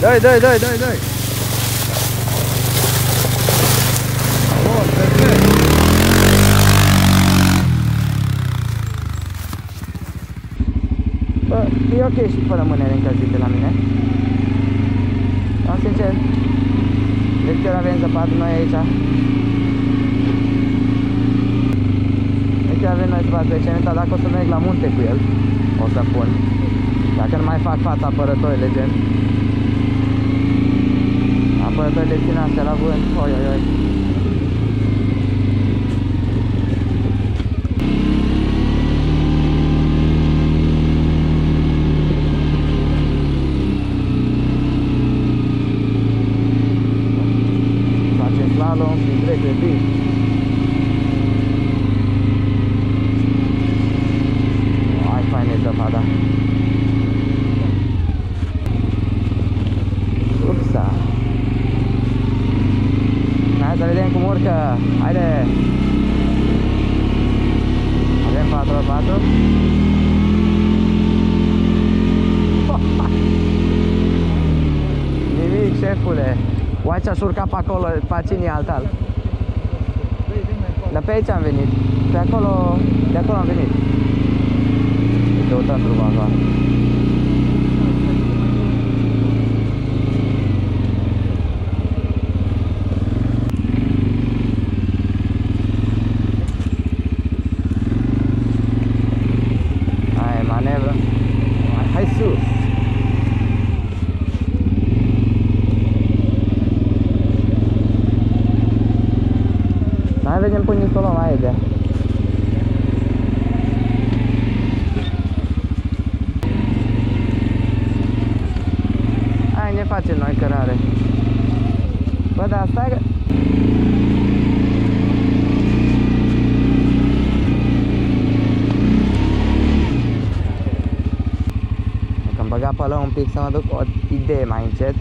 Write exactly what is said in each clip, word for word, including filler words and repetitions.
Dai, dai, dai, dai, dai. Bun, perfect. Bă, e ok și fără mânere încălzite la mine. Am sincer. De ce avem zăpadă noi aici? De ce avem noi zăpadă pe cementa? Dacă o să merg la munte cu el, o să pun. Dacă nu mai fac fața apărătorile, gen. Apărătorile țin astea la vânt. Oi, oi, oi. Facem slalom și trec de bine. Să vedem cum urcă, haide! Avem patru patru. Nimic, șefule! Oace aș urca pe acolo, pe acini altal. Dar pe aici am venit, pe acolo, de acolo am venit. Îi căutăm trupa acolo. Hai vedem până să o luăm, haide. Hai, ne facem noi cărare. Bă, dar stai că... Dacă-mi băga pe lău un pic să mă duc o idee mai încet.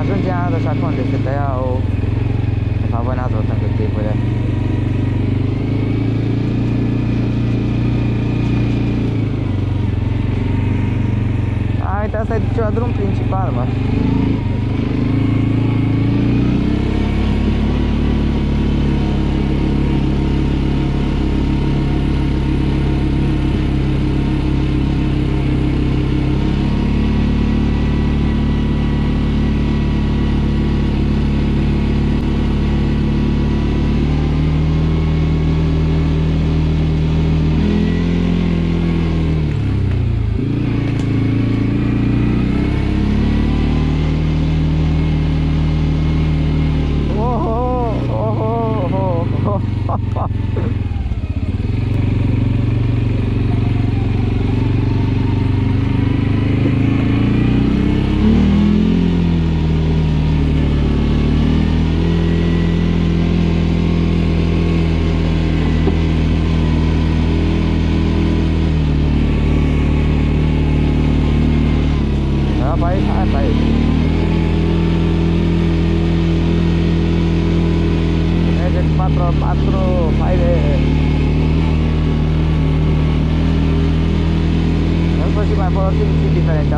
Ajungeam și acum de se tăiau. De fapt, voi n-ați văzut cât tipurile. A, uite, asta e ceva drum principal, mă.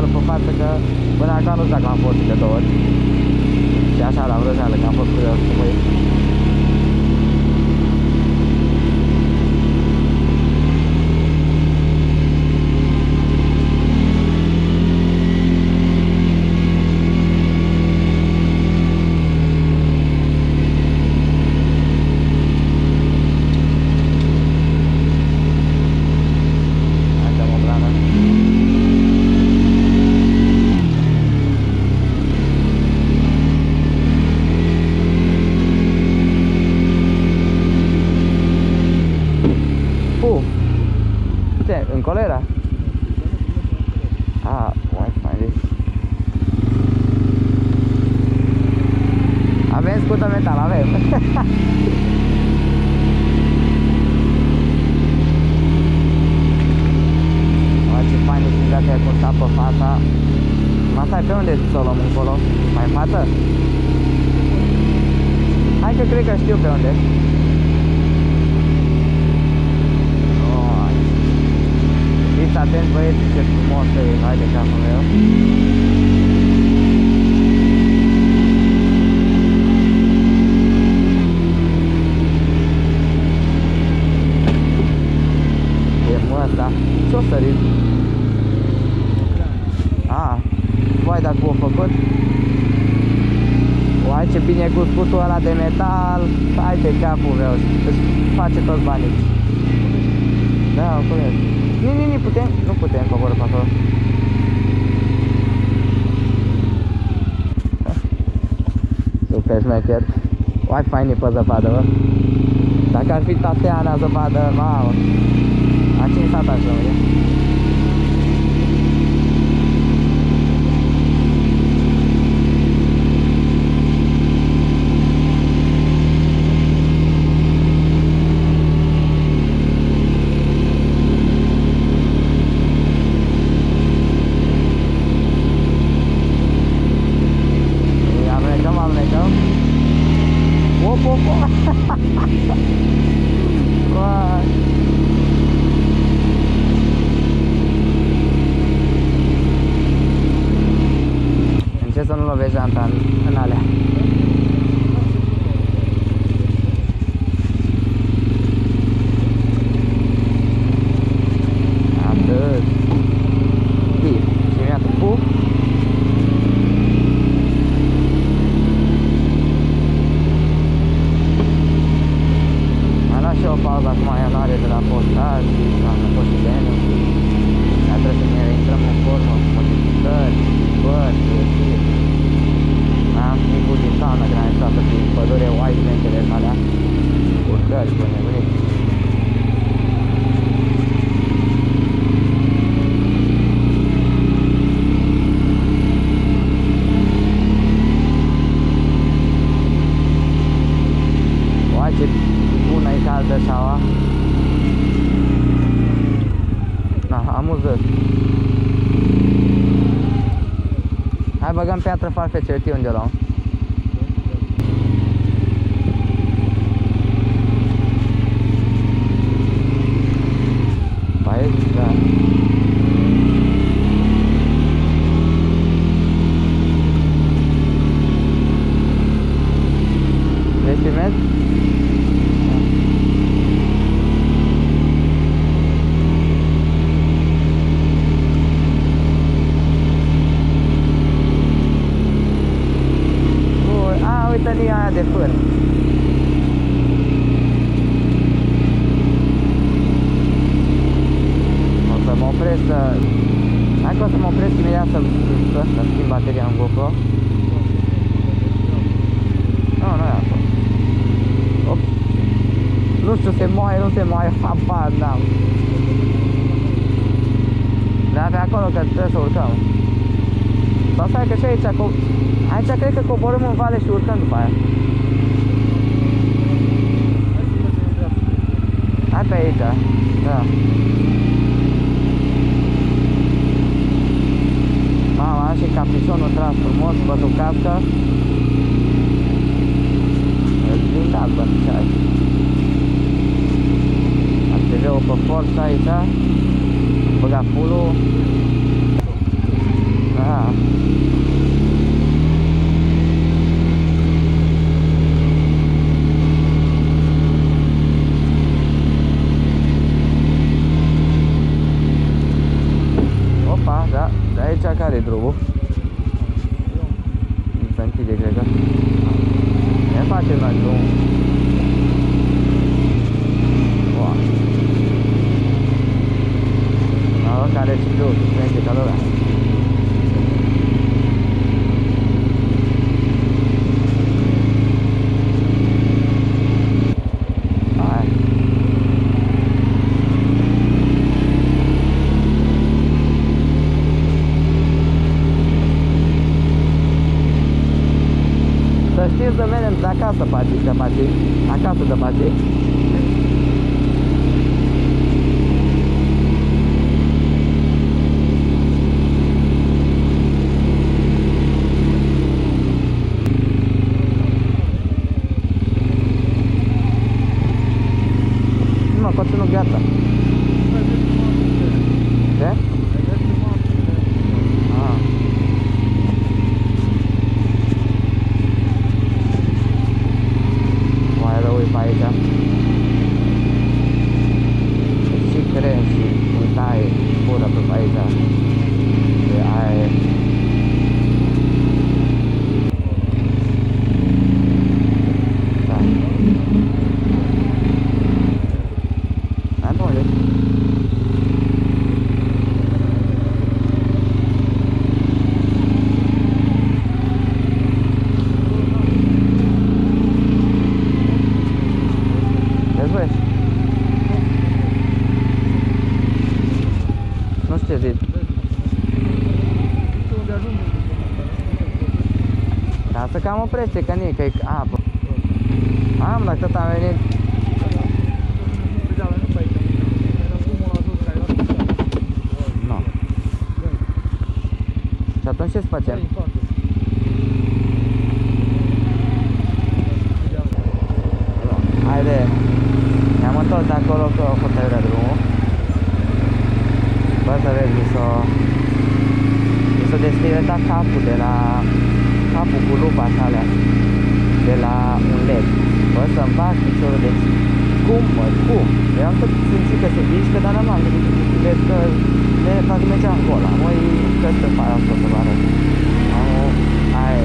specialul pe față, că până acum nu știu dacă am fost de două ori. Și așa la vrăjeală, că am fost curios cum e. In colera? Ah, why find this? Avem scută metal, avem. Oa, ce fain e simzația cum sta pe fața. Masai, pe unde să o luăm încolo? Mai în față? Hai că cred că știu pe unde. Fiți atenți, băieți, ce frumos e, hai de capul meu. E măs, da? Ce-o sărit? Ah, voi dacă o făcut? Uai, ce bine e cu scutul ăla de metal, hai de capul meu, îți face toți banii. Da, o curăț. Nu, nu, nu putem, nu putem coborî pe acolo. Super șmecher. Uai, fain e pe zăpadă, bă. Dacă ar fi Tateana zăpadă, mamă. A cinsat așa, bă. Încerc să nu lovesc janta în, în alea. Atât. Bine, și mi-a tăcut. Am luat și o pauză acum, eu nu are de la postaj, am făcut și genul. Dar trebuie să ne reintrăm în formă, cu modificări, bărți, ieșiri. Am făcut din sauna, că n-am ieșit prin pădure, oai, ventele alea, urcări, cu nebunii. Oai, ce bună e caldă șaua. Da, amuzăt. Hai, băgăm piatră farfece, uite unde o luăm. Pe aici, da. Vestimet? Tănia de fân. O să mă opresc să... Hai că o să mă opresc imediat să, să, să schimb bateria în GoPro. Nu, nu e acolo. Ops. Nu știu, se moaie, nu se moaie, habar n-am. Dar pe acolo că trebuie să urcăm. Sau stai că și aici acolo... Aici cred că coborâm în vale și urcăm după aia. Hai pe aici, da. Mama, am și capișonul tras frumos, bătul cască. Îți blindat, bă, ce ai. Am T V-ul pe forță aici. Băga pulul. इधर वो इंसान की देखेगा ऐसा चला दो। Cara de jogo, né? Que tá dourado. Să știți să mergem de acasă, patic, de patic, acasă de patic. Gata. Da? Ah. Mai rău e pe aici. Și crești, taie, pura pe aici. De aer. Ca să cam oprește, că nu-i, că-i apă. Am, dacă tot am venit. Nu. Și atunci ce-ți facem? Haide. Ne-am întors de acolo, că o hotărâre drumul. Bă, să vezi, mi s-o... Mi s-o desfiletat capul de la... capul cu lupa asalea de la un led. Bă, să-mi fac piciorul de zi. Cum, mă, cum? Eu am tot simțit că se mișcă, dar n-am gândit că le fac mergea în gola. Măi, că se pare asta să vă arăt. Hai.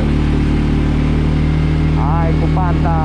Hai cu panta!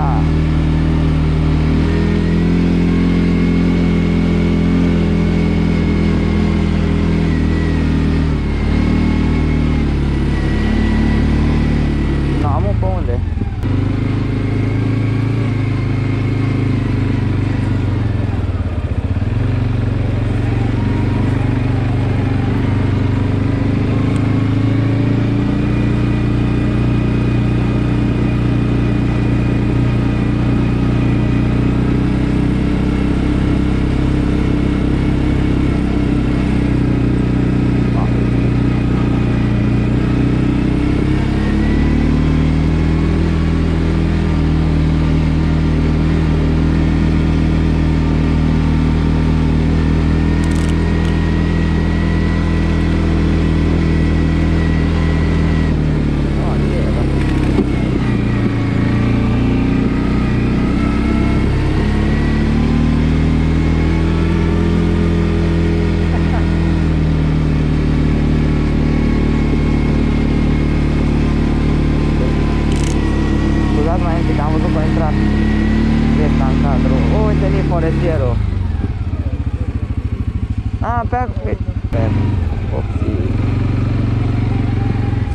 A, pe acolo.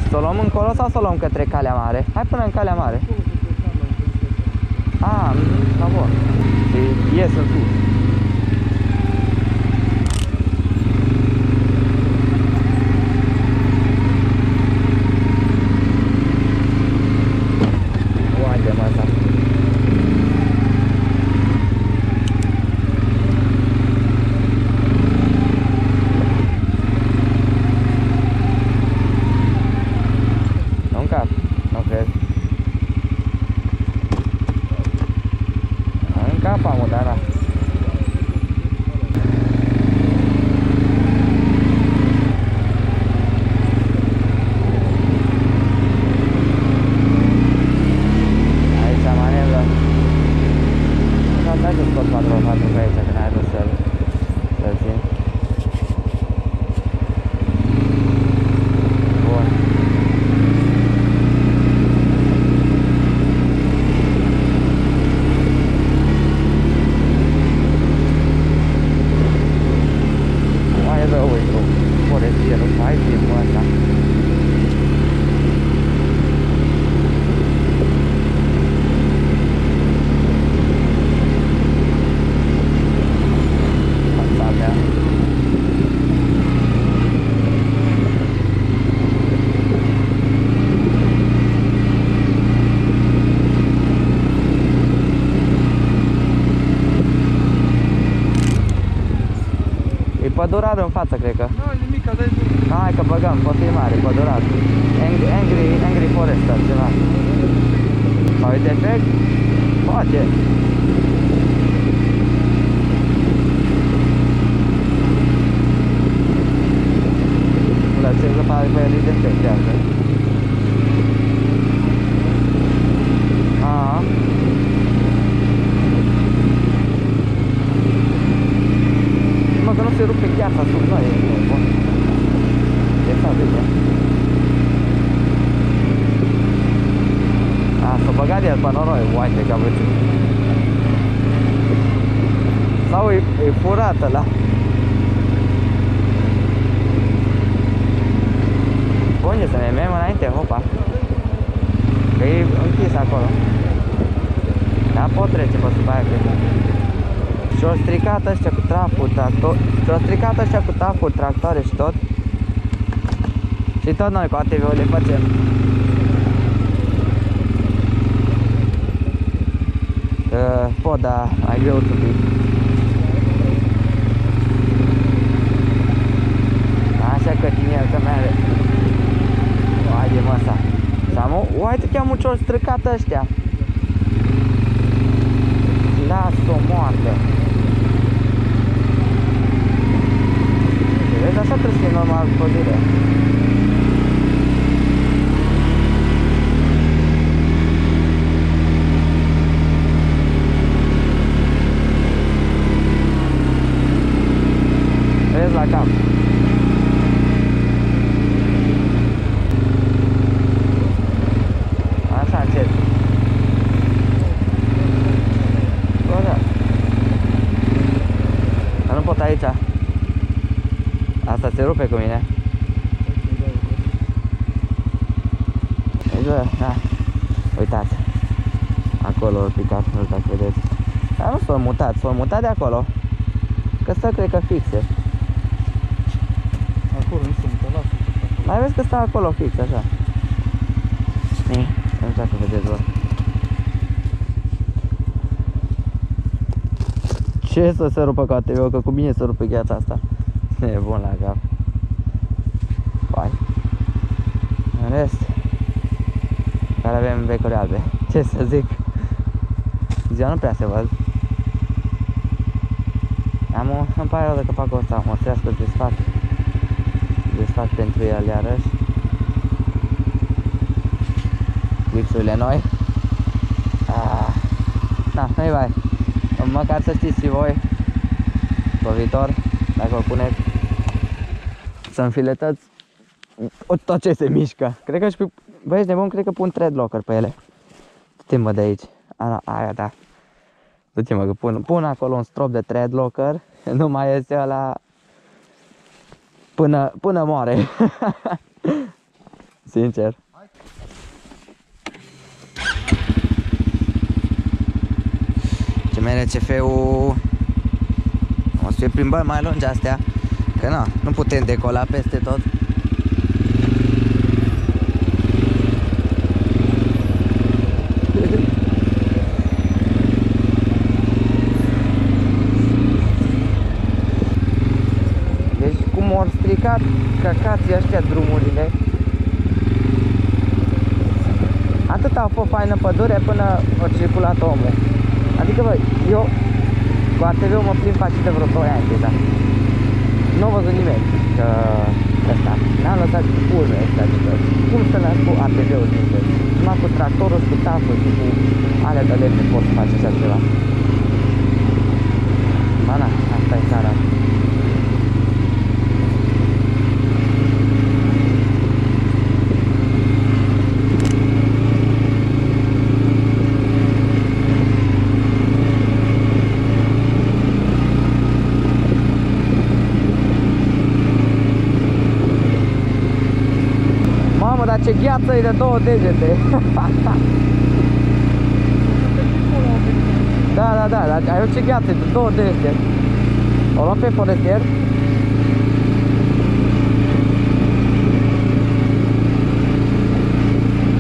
Să o luăm încolo sau să o luăm către calea mare? Hai până în calea mare. A, da, bun. Ies în sus. Bun, pădurarul în față, cred că. Nu, nimic, dai zi. Hai că băgăm, confirmare, pădurarul. Angry, angry, angry forester, ceva. Păi, uite, efect? Poate. Lăsăm să pare că e defectează. Aha. Mă, că nu se rupe gheața sub noi. E foarte bine. A, s-a băgat el pe noroi. Uite că a văzut. Sau e, e furat ăla. Unde să ne mergem înainte, hopa. Că e închis acolo. Dar pot trece pe sub aia, cred. Și-au stricat ăștia cu traful tractor. Și-au stricat ăștia cu traful tractoare și tot. Și tot noi cu A T V-ul le facem. Uh, pot, dar ai greu to be. Așa că tine că merge. Haide, mă, asta. Samu, uite că am ușor străcat ăștia. Las-o moarte. Vezi, așa trebuie să fie normal pădure. Vezi la cap. Asta se rupe cu mine. Da. Uitați. Acolo au picat, nu știu dacă vedeți. Dar nu s-au mutat, s-au mutat de acolo. Că stă, cred că fixe. Acolo nu s-au mutat, lasă. Mai vezi că stă acolo fix, așa. Nii, nu știu dacă vedeți voi. Ce să se rupă cu A T V-ul, că cu bine se rupe gheața asta. E bun la cap. Hai. În rest, care avem vecuri albe. Ce să zic? Ziua nu prea se văd. Am o, îmi pare rău de capacul ăsta, mă trească, îți desfac. Desfac pentru el iarăși. Lipsurile noi. Ah. Da, nu-i bai. Măcar să știți și voi, pe viitor, dacă o puneți, să înfiletați tot ce se mișcă. Cred că și pe... Băi, ești nebun, cred că pun treadlocker pe ele. Du-te-mă de aici. A, aia, da. Du-te-mă că pun, pun acolo un strop de treadlocker. Nu mai iese ăla până, până moare. Sincer. M N C F-ul o să fie plimbări mai lungi astea, că na, nu putem decola peste tot. Deci cum or stricat cacații ăștia drumurile. Atât a fost faină pădure până a circulat omul. Adică, bă, eu cu A T V-ul mă plimb faci de vreo doi ani deja. Nu am văzut nimeni că ăsta. N-am lăsat urme ăsta de tot. Cum să las cu A T V-ul din tot? Numai cu tractorul, cu taful și cu alea de lemne pot să faci așa ceva. Ba na, asta e țara. Ce gheață e de două degete. Da, da, da, dar ai o ce gheață e de două degete. O luăm pe forestier.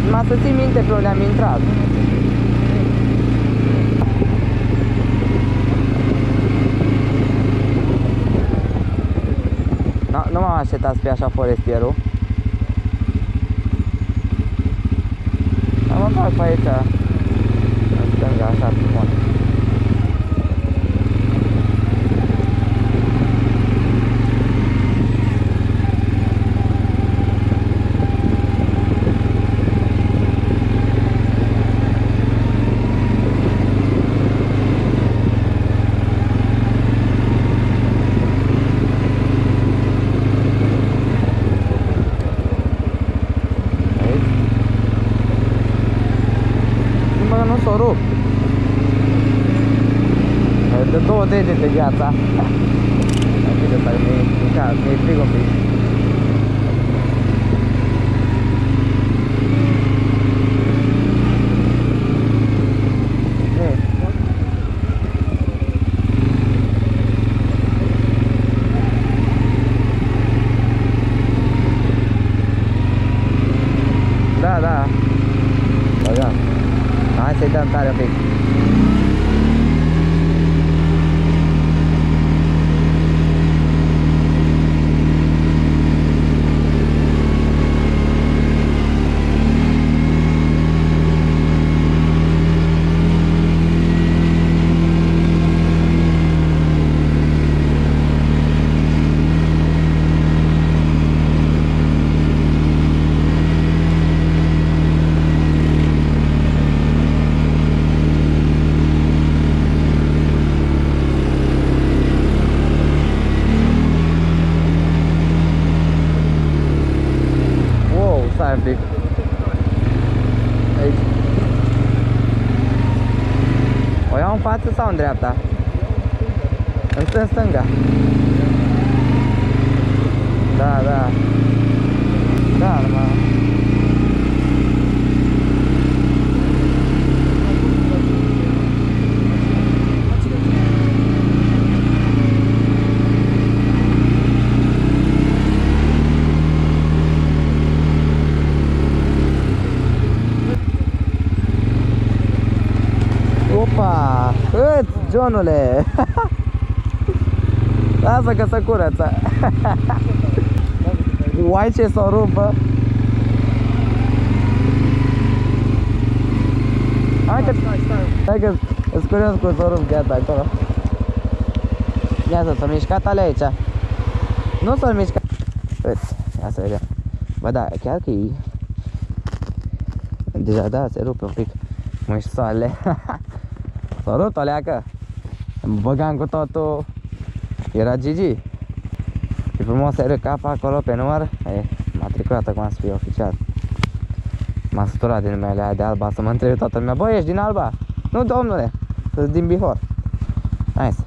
Numai să ții minte pe unde am intrat. setați pe așa forestierul. Am măcar pe aici, în stânga, așa, frumos. De două degete gheața. Mi-e frig un pic. Da, da. Da, da. Hai să-i dăm tare un pic. Aici. O iau în față sau în dreapta? În stânga, stânga. Da, da. Da, numai. Opa! Îți, Johnule! Lasă că se curăță! Uai ce s-o rupă! Hai că... Hai că... Îți curios cum s-o rup gheata acolo! Ia să s-o mișcat alea aici! Nu s-o mișcat! Uite, ia să vedem! Bă, da, chiar că e... Deja, da, se rupe un pic! Mă, și soarele! S-a rupt aleacă. Îmi băgam cu totul. Era G G. Și frumos să-i râd capa acolo pe număr. Matriculată cum am spus eu, oficial. M-am săturat din numele aia de Alba. Să mă întrebe toată lumea: bă, ești din Alba? Nu, domnule, sunt din Bihor. Nice.